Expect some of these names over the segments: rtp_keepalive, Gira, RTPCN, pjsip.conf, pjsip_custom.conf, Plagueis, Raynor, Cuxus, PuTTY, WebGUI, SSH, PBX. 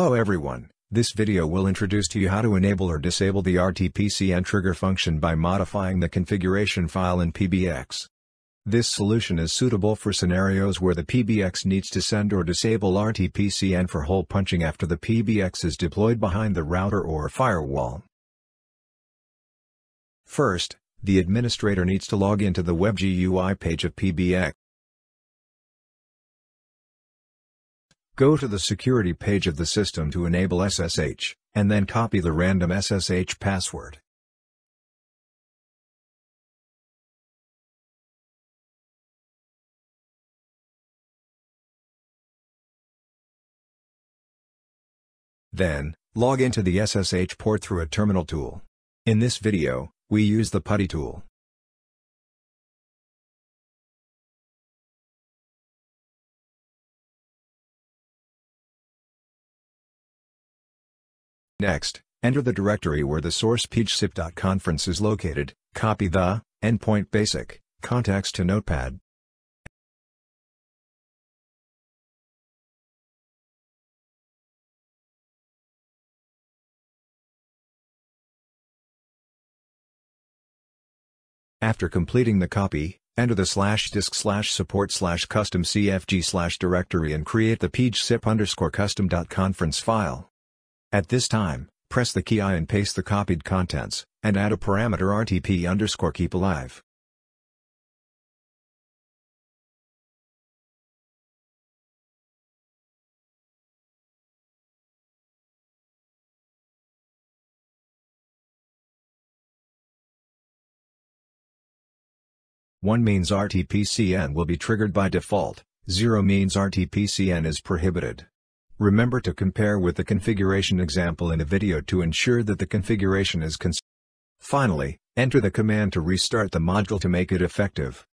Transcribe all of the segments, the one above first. Hello everyone, this video will introduce to you how to enable or disable the RTPCN trigger function by modifying the configuration file in PBX. This solution is suitable for scenarios where the PBX needs to send or disable RTPCN for hole punching after the PBX is deployed behind the router or firewall. First, the administrator needs to log into the WebGUI page of PBX. Go to the security page of the system to enable SSH, and then copy the random SSH password. Then, log into the SSH port through a terminal tool. In this video, we use the PuTTY tool. Next, enter the directory where the source pjsip.conf is located, copy the endpoint basic context to Notepad. After completing the copy, enter the /disk/support/custom/cfg/directory and create the pjsip_custom.conf file. At this time, press the key I and paste the copied contents, and add a parameter rtp_keepalive. One means RTPCN will be triggered by default, zero means RTPCN is prohibited. Remember to compare with the configuration example in the video to ensure that the configuration is consistent. Finally, enter the command to restart the module to make it effective.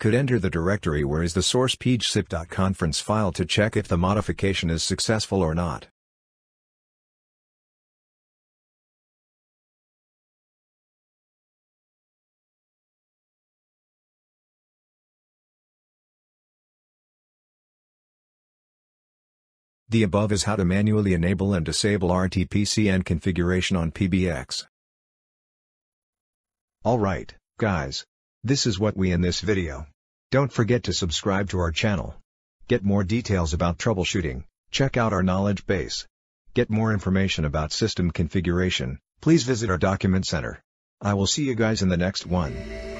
Could enter the directory where is the source pjsip.conf file to check if the modification is successful or not. The above is how to manually enable and disable RTPCN configuration on PBX. Alright, guys. This is what we in this video. Don't forget to subscribe to our channel. Get more details about troubleshooting, check out our knowledge base. Get more information about system configuration, please visit our document center. I will see you guys in the next one.